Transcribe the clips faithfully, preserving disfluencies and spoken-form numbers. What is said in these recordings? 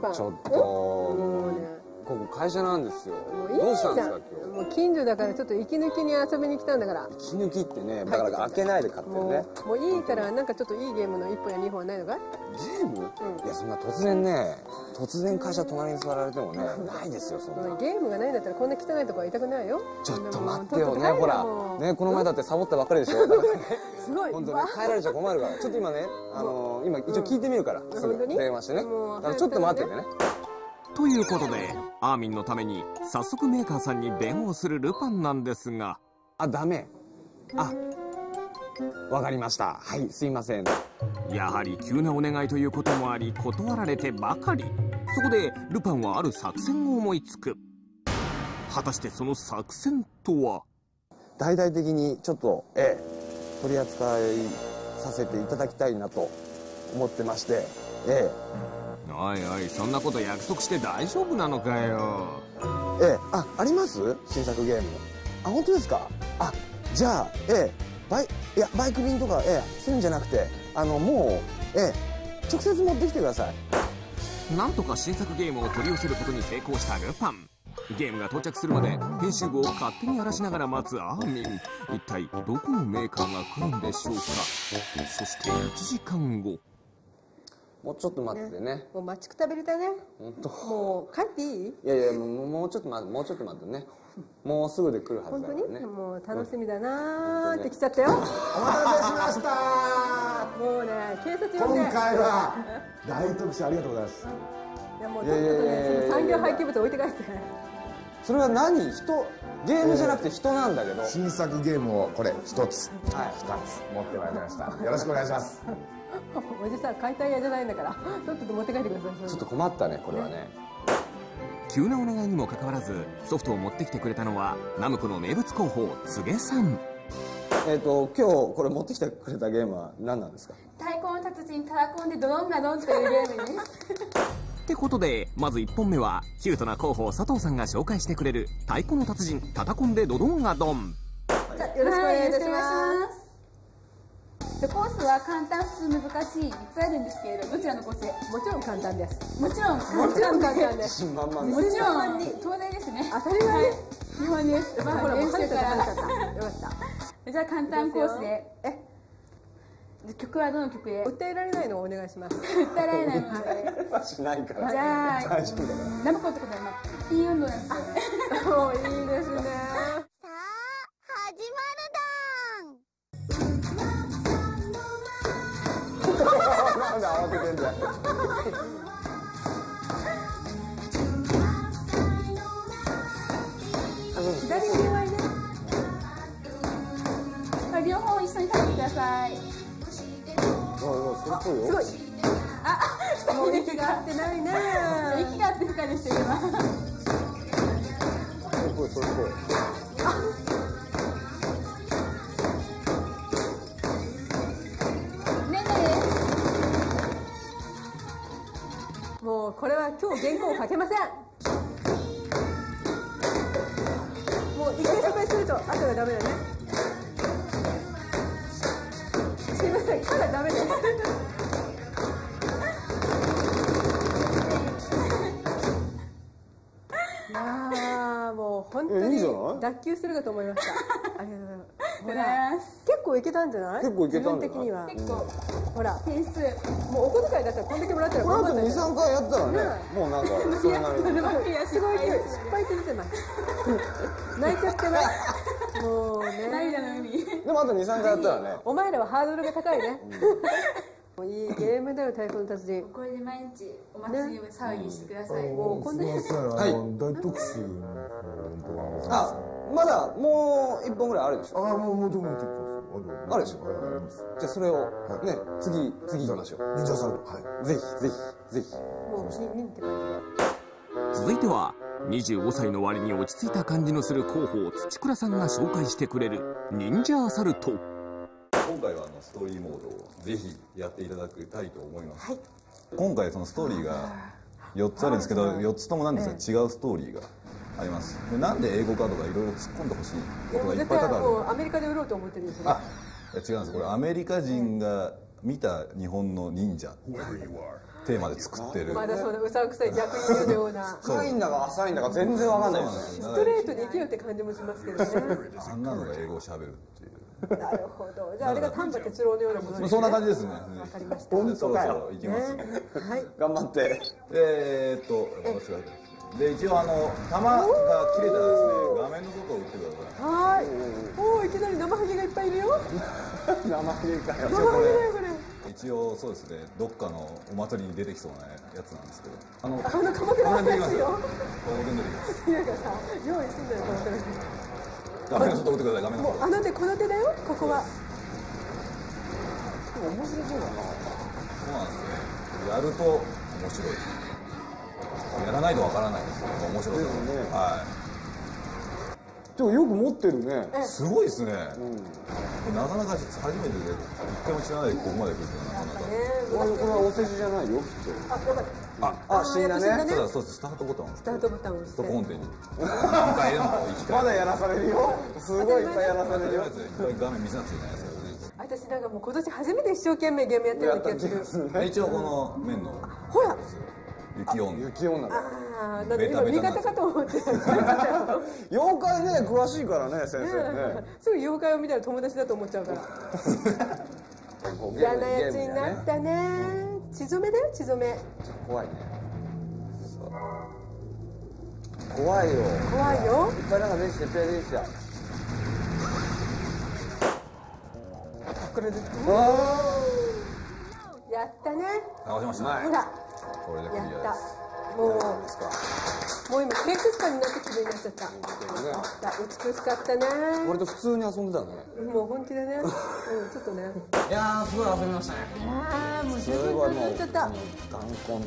番ちょっともうね、ここ会社なんですよ。どうしたんですか今日。もう近所だからちょっと息抜きに遊びに来たんだから。息抜きってね、だから開けないで買ってるね。もういいから、なんかちょっといいゲームのいっぽんやにほんないのか。ゲーム、いやそんな突然ね、突然会社隣に座られてもね、ないですよそんな。ゲームがないんだったらこんな汚いとこは痛くないよ。ちょっと待ってよね、ほらね、この前だってサボったばっかりでしょ。すごい本当ね、帰られちゃ困るから。ちょっと今ね、あの今一応聞いてみるから、すぐ電話してね。ちょっと待っててね。ということで、アーミンのために早速メーカーさんに電話をするルパンなんですが。あ、ダメ。あ、わかりました、はい、すいません。やはり急なお願いということもあり断られてばかり。そこでルパンはある作戦を思いつく。果たしてその作戦とは。大々的にちょっと、ええ、取り扱いさせていただきたいなと思ってまして。ええ、おいおい、そんなこと約束して大丈夫なのかよ。ええ、あ、あります新作ゲーム。あ、本当ですか。あ、じゃあ、ええ、バイいやバイク便とか、ええ、するんじゃなくて、あのもう、ええ、直接持ってきてください。なんとか新作ゲームを取り寄せることに成功したルパン。ゲームが到着するまで編集部を勝手に荒らしながら待つアーミン。一体どこのメーカーが来るんでしょうか。そしていちじかんご。もうちょっと待っててね。もう待ちくたびれたね。もう帰っていい？いやいや、もうちょっと待って、もうちょっと待ってね。もうすぐで来るはずだよね。本当に？もう楽しみだなーって来ちゃったよ。お待たせしましたー。もうね、警察呼んで。今回は大特集ありがとうございます。いやもうちょっとね、産業廃棄物置いて帰って。それは何？人、ゲームじゃなくて人なんだけど。新作ゲームをこれ一つ、はい二つ持ってまいりました。よろしくお願いします。おじさん、解体屋じゃないんだからちょっと持って帰ってください。ちょっと困ったねこれはね。急なお願いにもかかわらずソフトを持ってきてくれたのはナムコの名物候補、つげさん。えっと今日これ持ってきてくれたゲームは何なんですか。太鼓の達人、タラコンでドロンガドンというゲームですってことで、まずいっぽんめはキュートな候補佐藤さんが紹介してくれる太鼓の達人、タタコンでドドンガドン。よろしくお願いいたします。コースは簡単、普通、難しいみっつあるんですけれど、どちらのコースで。もちろん簡単です。もちろんもちろん簡単です。もちろん東大ですね。当たり前基本です。まあほら練習から。よかった。じゃあ簡単コースで。え、曲はどの曲で。歌えられないのをお願いします。歌えられないのでしないから。じゃあナムコってことは今いい運動なんですよね。いいですね。さあ始まる。なんで慌ててんだよ。左手はね、両方一緒に立ってください。あ、すごい。あ、もう息が合ってないね。息が合ってるかでした今。すごい、すごい。あ。これは今日原稿を書けません。もう一回失敗すると後がダメだね。すいません、まだダメですいやもう本当に脱臼するかと思いました。ありがとうございます。ほら結構いけたんじゃない？結構いけたんだよ。自分的には結構ほら点数もうお小遣いだったらこんだけもらったらこの後にさんかいやったらね、もうなんかそれなりにすごい勢い失敗って出てます。泣いちゃってない。もうね、涙の海。でもあとにさんかいやったらね、お前らはハードルが高いね。いいゲームだよ太鼓の達人。これで毎日お祭りを騒ぎしてください。もうこんなに大特集。あ、まだもう一本ぐらいあるでしょ。ああ、もうもうどうも結構あるでしょ。じゃあそれをね、次次行きましょう。忍者さん、はい、ぜひぜひぜひ。もう次見て。続いてはにじゅうごさいの割に落ち着いた感じのする候補を土倉さんが紹介してくれる忍者アサルト。今回はあのストーリーモードをぜひやっていただきたいと思います。はい、今回そのストーリーがよっつあるんですけど、よっつともなんですが違うストーリーがあります。でなんで英語かとかいろいろ突っ込んでほしいことがいっぱい多々ある。もうアメリカで売ろうと思ってるんですよね。あ、違うんです。これアメリカ人が見た日本の忍者。Where you are. テーマで作ってる。まだそのうさんくさい逆に言うような。深いんだか浅いんだか全然わかんないですね。ストレートに行けよって感じもしますけどね。あんなのが英語をしゃべるっていう。なるほど。じゃああれが丹波哲郎のようなものですね。そんな感じですね。わかりました。本当かよ。行きます。はい。頑張って。えーっと私がで一応あの弾が切れたらですね、画面の外を打ってください。はい。おー、いきなり生ハゲがいっぱいいるよ。生ハゲかよ。生ハゲだよこれ。一応そうですね、どっかのお祭りに出てきそうなやつなんですけど、あの鎌倉のやつよ。なんかさ、用意してんだよこの手。画面の外打ってください。画面の外。あの手この手だよ。ここは。でも面白そうだな。そうなんですね。やると面白い。やらないとわからないですけど面白いですね。はい。でもよく持ってるね。すごいですね。なかなか初めてで一回も知らないでここまで来るのはなかなか。これはお世辞じゃないよきっと。あ、よかった。あ、死んだね。ただそうです。スタートボタン。スタートボタンを押して。本編に。まだやらされるよ。すごいいっぱいやらされるよ。画面見せなくちゃいけないです。私なんかもう今年初めて一生懸命ゲームやってる気がする。一応この面の。ほら。雪女。雪女。ああ、だって今味方かと思って。妖怪ね、詳しいからね、先生ね。すぐ妖怪を見たら友達だと思っちゃうから。嫌なやつになったね。血染めだよ、血染め。怖いね。怖いよ。怖いよ。いっぱいなんか出てきた、いっぱい出てきた。これで。やったね。倒しました。ほら。これでクリアです。もうもう今テクスカになって気分になっちゃった。美しかったね。俺と普通に遊んでたね。もう本気でね。うん、ちょっとね。いやーすごい遊びましたね。ああもう十分楽しくなっちゃった。頑固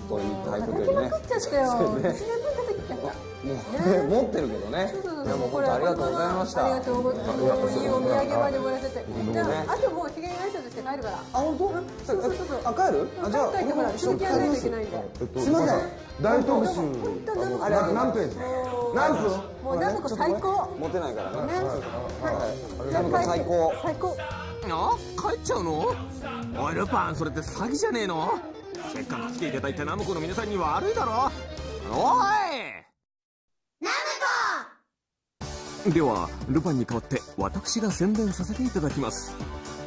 といいタイプでね。楽しくなっちゃったよ。もう持ってるけどね。いやもうこれありがとうございました。ありがとうございます。いいお土産までもらっちゃって。じゃああともう被害会社として帰るから。あ本当？そうそうそうそう。あ帰る？あじゃあ帰ってもらう。一緒に帰らないといけないんで。すみません。大特集。あれ何ページ？何分？もう何分か最高。持てないからね。何分か最高。最高。あ帰っちゃうの？おいルパンそれって詐欺じゃねえの？せっかく来ていただいたナムコの皆さんに悪いだろ。おい。ではルパンに代わって私が宣伝させていただきます。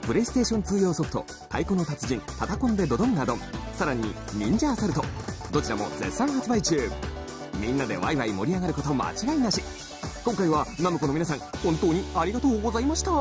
プレイステーションツー用ソフト「太鼓の達人たたこんでドドンなど」さらに「忍者アサルト」どちらも絶賛発売中。みんなでワイワイ盛り上がること間違いなし。今回はナムコの皆さん本当にありがとうございました。